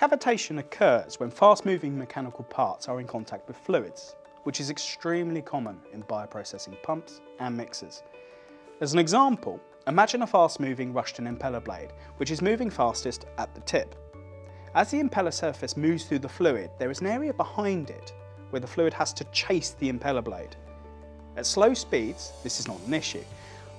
Cavitation occurs when fast-moving mechanical parts are in contact with fluids, which is extremely common in bioprocessing pumps and mixers. As an example, imagine a fast-moving Rushton impeller blade, which is moving fastest at the tip. As the impeller surface moves through the fluid, there is an area behind it where the fluid has to chase the impeller blade. At slow speeds, this is not an issue,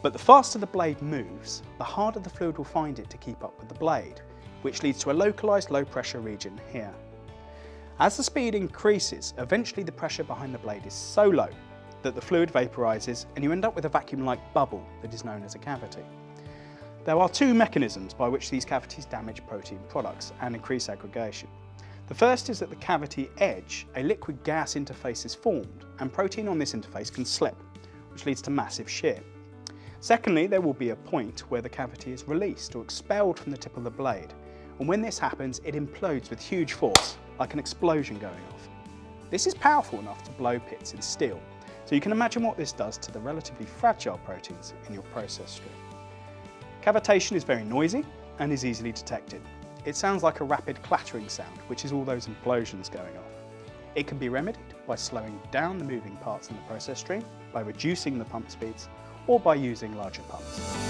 but the faster the blade moves, the harder the fluid will find it to keep up with the blade, which leads to a localised low-pressure region here. As the speed increases, eventually the pressure behind the blade is so low that the fluid vaporises and you end up with a vacuum-like bubble that is known as a cavity. There are two mechanisms by which these cavities damage protein products and increase aggregation. The first is at the cavity edge, a liquid-gas interface is formed and protein on this interface can slip, which leads to massive shear. Secondly, there will be a point where the cavity is released or expelled from the tip of the blade, and when this happens, it implodes with huge force, like an explosion going off. This is powerful enough to blow pits in steel, so you can imagine what this does to the relatively fragile proteins in your process stream. Cavitation is very noisy and is easily detected. It sounds like a rapid clattering sound, which is all those implosions going off. It can be remedied by slowing down the moving parts in the process stream, by reducing the pump speeds, or by using larger pumps.